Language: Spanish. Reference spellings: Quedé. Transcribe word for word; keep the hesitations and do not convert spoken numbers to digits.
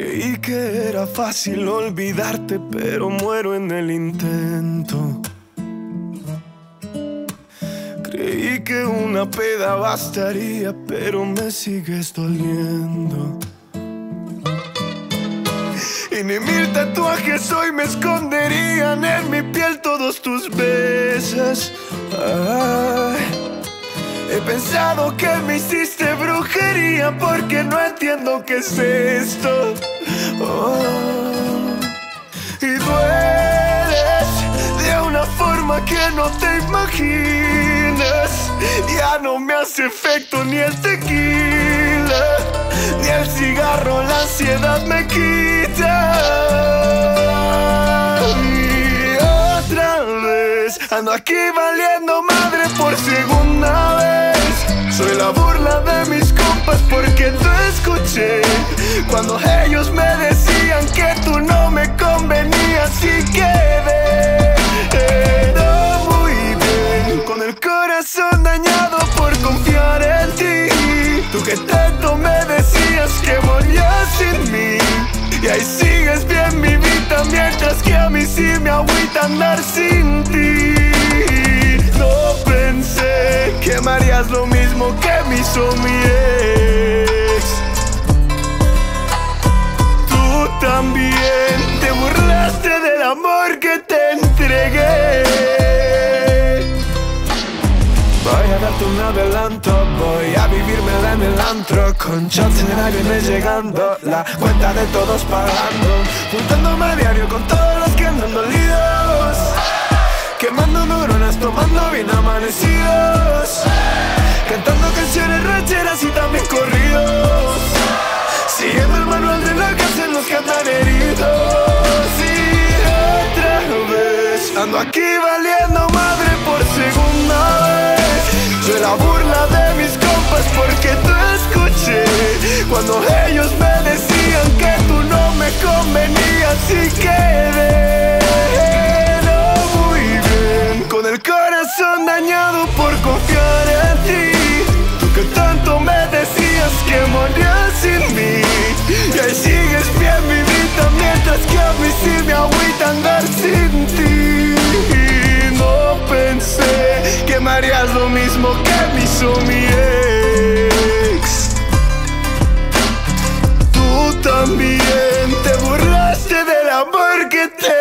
Creí que era fácil olvidarte, pero muero en el intento. Creí que una peda bastaría, pero me sigues doliendo. Y ni mil tatuajes hoy me esconderían en mi piel todos tus besos. Ay, he pensado que me hiciste brujería porque no entiendo qué es esto. Oh. Y dueles de una forma que no te imaginas. Ya no me hace efecto ni el tequila, ni el cigarro, la ansiedad me quita. Y otra vez ando aquí valiendo madre por segunda vez. Soy la burla de mis compas porque no escuché cuando ellos me decían que tú no me convenías y quedé no muy bien, con el corazón dañado por confiar en ti. Tú que tanto me decías que morías sin mí, y ahí sigues bien mi vida, mientras que a mí sí me agüita andar sin ti. No pensé que me harías lo mismo que me hizo mi ex. Tú también te burlaste del amor que te entregué. Voy a darte un adelanto, voy a vivírmela en el antro, con chance en el aire me llegando, la cuenta de todos pagando, juntándome a diario con todos los que andan dolidos, quemando neuronas, tomando bien amanecidos, cantando canciones rancheras y también corridos, siguiendo el manual de la casa en los que andan heridos. Y otra vez ando aquí valiendo madre por segunda vez. Soy la burla de mis compas porque tú escuché cuando ellos me decían que tú no me convenías y quedé con el corazón dañado por confiar en ti. Tú que tanto me decías que morías sin mí, y ahí sigues bien mi vida, mientras que a mí sí me agüita andar sin ti. Y no pensé que me harías lo mismo que me hizo mi ex. Tú también te burlaste del amor que te